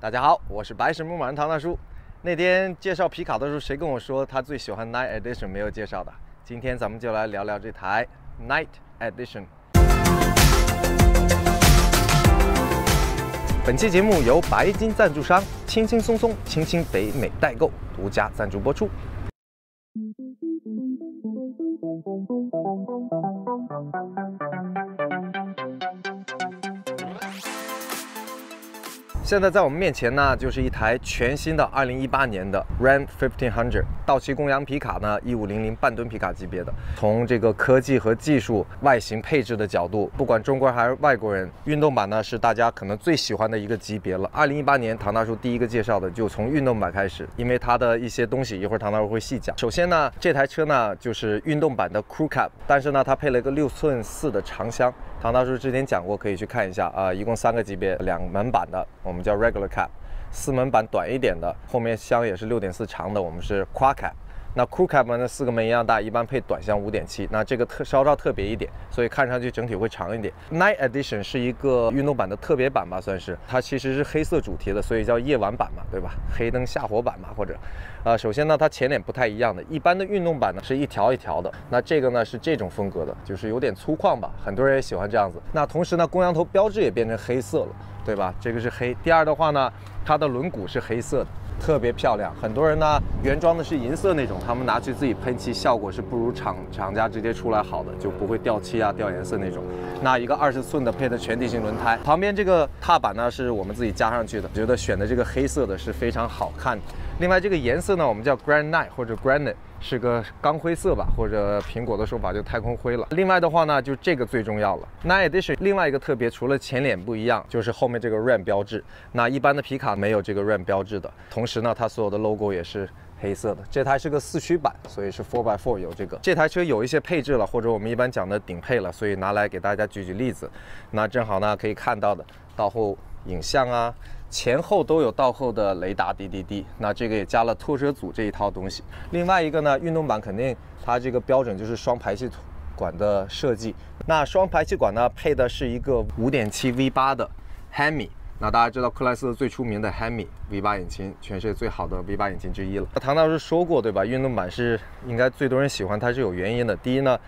大家好，我是白石牧马人唐大叔。那天介绍皮卡的时候，谁跟我说他最喜欢 Night Edition 没有介绍的？今天咱们就来聊聊这台 Night Edition。本期节目由白金赞助商轻轻松松、轻轻北美代购独家赞助播出。 现在在我们面前呢，就是一台全新的2018年的 Ram 1500道奇公羊皮卡呢， 1500半吨皮卡级别的。从这个科技和技术、外形配置的角度，不管中国人还是外国人，运动版呢是大家可能最喜欢的一个级别了。2018年唐大叔第一个介绍的就从运动版开始，因为它的一些东西一会儿唐大叔会细讲。首先呢，这台车呢就是运动版的 Crew Cab， 但是呢它配了一个6.4寸的长箱。唐大叔之前讲过，可以去看一下啊，一共3个级别，2门版的我们 叫 Regular Cab， 4门版短一点的，后面箱也是6.4长的，我们是 Quad Cab。那 Crew Cab 呢，4个门一样大，一般配短箱5.7。那这个稍稍特别一点，所以看上去整体会长一点。Night Edition 是一个运动版的特别版吧，算是它其实是黑色主题的，所以叫夜晚版嘛，对吧？黑灯下火版嘛，或者，首先呢，它前脸不太一样的，一般的运动版呢是一条一条的，那这个呢是这种风格的，就是有点粗犷吧，很多人也喜欢这样子。那同时呢，公羊头标志也变成黑色了。 对吧？这个是黑。第二的话呢，它的轮毂是黑色的，特别漂亮。很多人呢，原装的是银色那种，他们拿去自己喷漆，效果是不如厂家直接出来好的，就不会掉漆啊、掉颜色那种。那一个20寸的配的全地形轮胎，旁边这个踏板呢是我们自己加上去的。觉得选的这个黑色的是非常好看的。另外这个颜色呢，我们叫 granite 或者 granite。 是个钢灰色吧，或者苹果的说法就太空灰了。另外的话呢，就这个最重要了。Night Edition 另外一个特别，除了前脸不一样，就是后面这个 Ram 标志。那一般的皮卡没有这个 Ram 标志的。同时呢，它所有的 logo 也是黑色的。这台是个4驱版，所以是 4x4 有这个。这台车有一些配置了，或者我们一般讲的顶配了，所以拿来给大家举例子。那正好呢，可以看到的倒后影像啊。 前后都有倒后的雷达 DDD， 那这个也加了拖车组这一套东西。另外一个呢，运动版肯定它这个标准就是双排气管的设计。那双排气管呢，配的是一个 5.7 V8 的 Hemi。 那大家知道克莱斯勒最出名的 Hemi V8 引擎，全世界最好的 V8 引擎之一了。唐大师说过，对吧？运动版是应该最多人喜欢，它是有原因的。第一呢，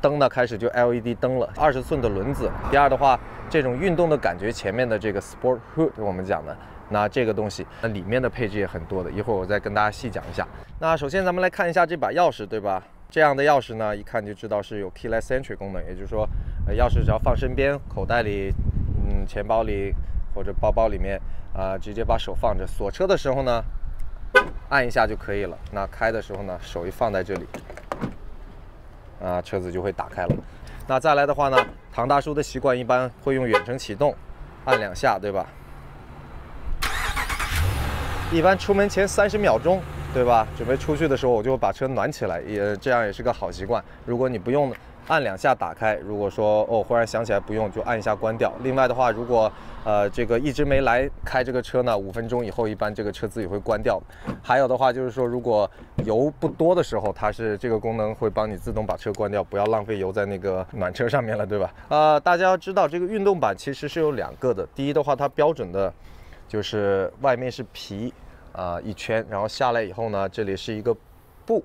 灯呢开始就 LED 灯了，20寸的轮子。第二的话，这种运动的感觉，前面的这个 Sport Hood 我们讲的，那这个东西，那里面的配置也很多的。一会儿我再跟大家细讲一下。那首先咱们来看一下这把钥匙，对吧？ 这样的钥匙呢，一看就知道是有 Keyless Entry 功能，也就是说，钥匙只要放身边、口袋里、钱包里或者包包里面，直接把手放着，锁车的时候呢，按一下就可以了。那开的时候呢，手一放在这里，车子就会打开了。那再来的话呢，唐大叔的习惯一般会用远程启动，按2下，对吧？一般出门前30秒钟。 对吧？准备出去的时候，我就把车暖起来，也这样也是个好习惯。如果你不用，按2下打开。如果说哦，忽然想起来不用，就按1下关掉。另外的话，如果这个一直没来开这个车呢，5分钟以后一般这个车自己会关掉。还有的话就是说，如果油不多的时候，它是这个功能会帮你自动把车关掉，不要浪费油在那个暖车上面了，对吧？大家要知道这个运动版其实是有2个的。第一的话，它标准的就是外面是皮。 一圈，然后下来以后呢，这里是一个布。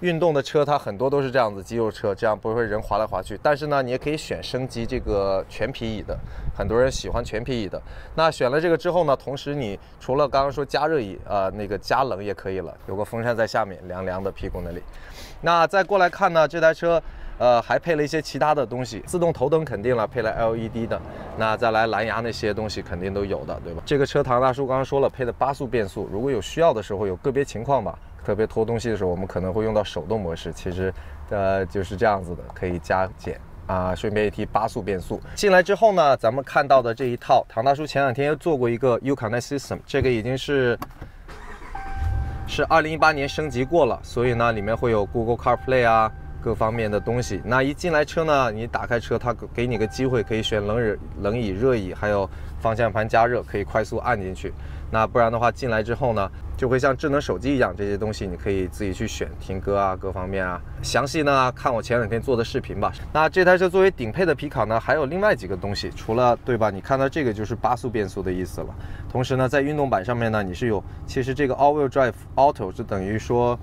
运动的车它很多都是这样子，肌肉车这样不会人滑来滑去。但是呢，你也可以选升级这个全皮椅的，很多人喜欢全皮椅的。那选了这个之后呢，同时你除了刚刚说加热椅，那个加冷也可以了，有个风扇在下面，凉凉的屁股那里。那再过来看呢，这台车。 还配了一些其他的东西，自动头灯肯定了，配了 LED 的，那再来蓝牙那些东西肯定都有的，对吧？这个车唐大叔刚刚说了，配的8速变速，如果有需要的时候，有个别情况吧，特别拖东西的时候，我们可能会用到手动模式，其实，就是这样子的，可以加减。 啊，顺便一提，8速变速进来之后呢，咱们看到的这一套，唐大叔前2天又做过一个 UConnect System， 这个已经是2018年升级过了，所以呢，里面会有 Google CarPlay 啊。各方面的东西。那一进来车呢，你打开车，它给你个机会可以选冷椅、热椅，还有方向盘加热，可以快速按进去。那不然的话，进来之后呢，就会像智能手机一样，这些东西你可以自己去选停歌啊，各方面啊。详细呢，看我前两天做的视频吧。那这台车作为顶配的皮卡呢，还有另外几个东西，除了对吧？你看到这个就是8速变速的意思了。同时呢，在运动版上面呢，你是有，其实这个 All Wheel Drive Auto 就等于说。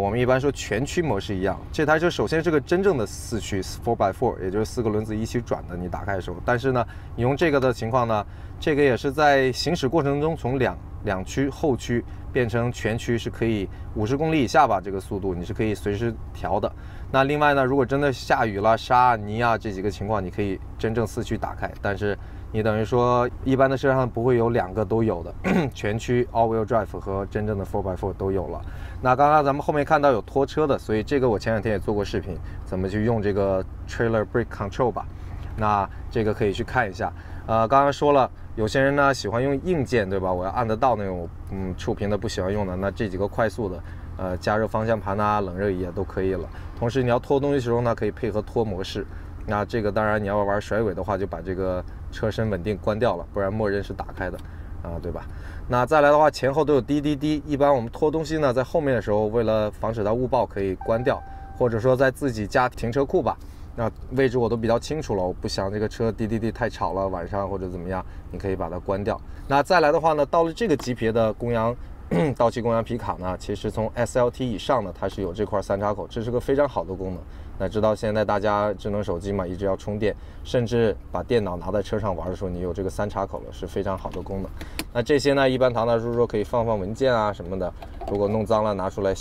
我们一般说全驱模式一样，这台车首先是个真正的4驱 4x4， 也就是4个轮子一起转的。你打开的时候，但是呢，你用这个的情况呢，这个也是在行驶过程中从两驱后驱变成全驱，是可以50公里以下吧，这个速度你是可以随时调的。那另外呢，如果真的下雨了、沙泥啊这几个情况，你可以真正4驱打开，但是你等于说一般的车上不会有两个都有的，全驱 All Wheel Drive 和真正的 4x4 都有了。 那刚刚咱们后面看到有拖车的，所以这个我前两天也做过视频，怎么去用这个 trailer brake control 吧。那这个可以去看一下。刚刚说了，有些人呢喜欢用硬件，对吧？我要按得到那种，触屏的不喜欢用的。那这几个快速的，加热方向盘啊、冷热椅啊都可以了。同时你要拖东西的时候呢，可以配合拖模式。那这个当然你要玩甩尾的话，就把这个车身稳定关掉了，不然默认是打开的。 啊，对吧？那再来的话，前后都有滴滴滴。一般我们拖东西呢，在后面的时候，为了防止它误报，可以关掉，或者说在自己家停车库吧。那位置我都比较清楚了，我不想这个车滴滴滴太吵了，晚上或者怎么样，你可以把它关掉。那再来的话呢，到了这个级别的公羊。 道奇公羊皮卡呢，其实从 SLT 以上呢，它是有这块3插口，这是个非常好的功能。那知道现在大家智能手机嘛，一直要充电，甚至把电脑拿在车上玩的时候，你有这个3插口了，是非常好的功能。那这些呢，一般堂堂叔叔可以放放文件啊什么的，如果弄脏了拿出来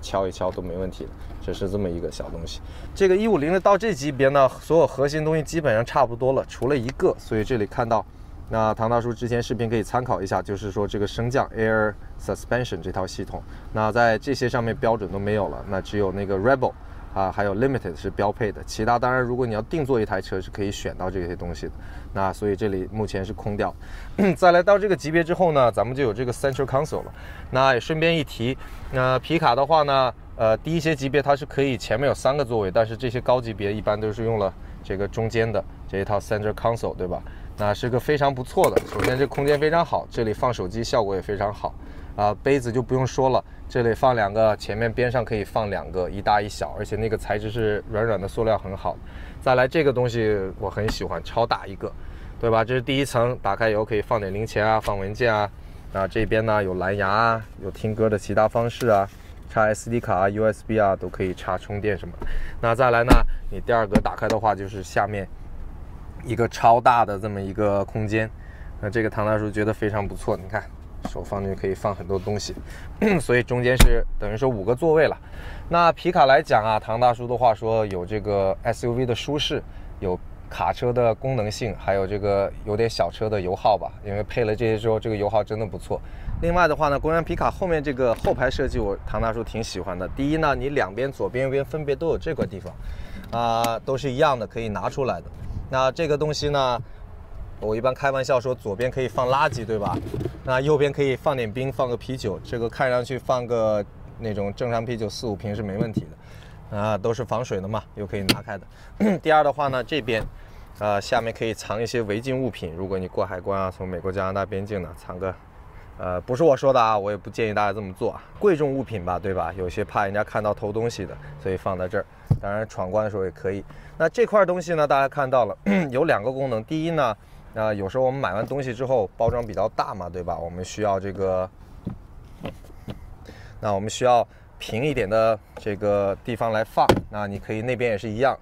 敲一敲都没问题的。这是这么一个小东西。这个150的到这级别呢，所有核心东西基本上差不多了，除了一个，所以这里看到。 那唐大叔之前视频可以参考一下，就是说这个升降 Air Suspension 这套系统，那在这些上面标准都没有了，那只有那个 Rebel 啊，还有 Limited 是标配的，其他当然如果你要定做一台车是可以选到这些东西的，那所以这里目前是空掉。再来到这个级别之后呢，咱们就有这个 central console 了。那也顺便一提，那皮卡的话呢，低一些级别它是可以前面有3个座位，但是这些高级别一般都是用了这个中间的这一套 central console， 对吧？ 那是个非常不错的，首先这空间非常好，这里放手机效果也非常好，啊，杯子就不用说了，这里放2个，前面边上可以放2个，一大一小，而且那个材质是软软的塑料，很好。再来这个东西我很喜欢，超大一个，对吧？这是第一层，打开以后可以放点零钱啊，放文件啊，啊这边呢有蓝牙啊，有听歌的其他方式啊。 插 SD 卡啊、USB 啊都可以插充电什么的。那再来呢，你第二个打开的话，就是下面一个超大的这么一个空间。那这个唐大叔觉得非常不错，你看手放进去可以放很多东西，所以中间是等于说5个座位了。那皮卡来讲啊，唐大叔的话说有这个 SUV 的舒适，有卡车的功能性，还有这个有点小车的油耗吧，因为配了这些之后，这个油耗真的不错。 另外的话呢，公羊皮卡后面这个后排设计，我唐大叔挺喜欢的。第一呢，你两边左边右边分别都有这块地方，都是一样的，可以拿出来的。那这个东西呢，我一般开玩笑说，左边可以放垃圾，对吧？那右边可以放点冰，放个啤酒。这个看上去放个那种正常啤酒4、5瓶是没问题的，都是防水的嘛，又可以拿开的。第二的话呢，这边。 下面可以藏一些违禁物品，如果你过海关啊，从美国加拿大边境呢，藏个。 不是我说的啊，我也不建议大家这么做啊。贵重物品吧，对吧？有些怕人家看到偷东西的，所以放在这儿。当然闯关的时候也可以。那这块东西呢，大家看到了，有2个功能。第一呢，有时候我们买完东西之后，包装比较大嘛，对吧？我们需要这个，那我们需要平一点的这个地方来放。那你可以那边也是一样，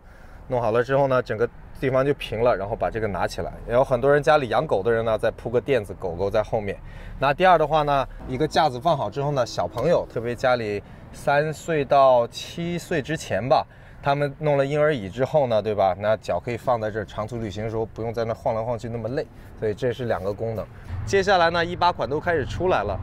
弄好了之后呢，整个。 地方就平了，然后把这个拿起来。然后很多人家里养狗的人呢，再铺个垫子，狗狗在后面。那第二的话呢，一个架子放好之后呢，小朋友，特别家里3岁到7岁之前吧，他们弄了婴儿椅之后呢，对吧？那脚可以放在这儿，长途旅行的时候不用在那晃来晃去那么累。所以这是2个功能。接下来呢，18款都开始出来了，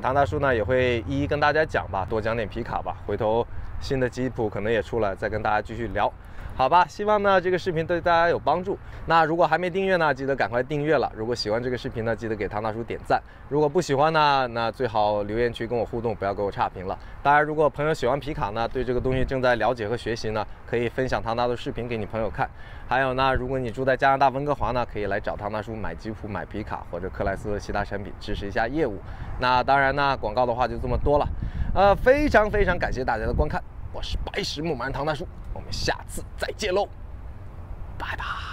唐大叔呢也会一一跟大家讲吧，多讲点皮卡吧。回头新的吉普可能也出来，再跟大家继续聊。好吧，希望呢这个视频对大家有帮助。那如果还没订阅呢，记得赶快订阅了。如果喜欢这个视频呢，记得给唐大叔点赞。如果不喜欢呢，那最好留言区跟我互动，不要给我差评了。当然，如果朋友喜欢皮卡呢，对这个东西正在了解和学习呢，可以分享唐大叔的视频给你朋友看。还有呢，如果你住在加拿大温哥华呢，可以来找唐大叔买吉普、买皮卡或者克莱斯勒其他产品，支持一下业务。那当然呢，广告的话就这么多了。非常感谢大家的观看。 我是白石牧马人唐大叔，我们下次再见喽，拜拜。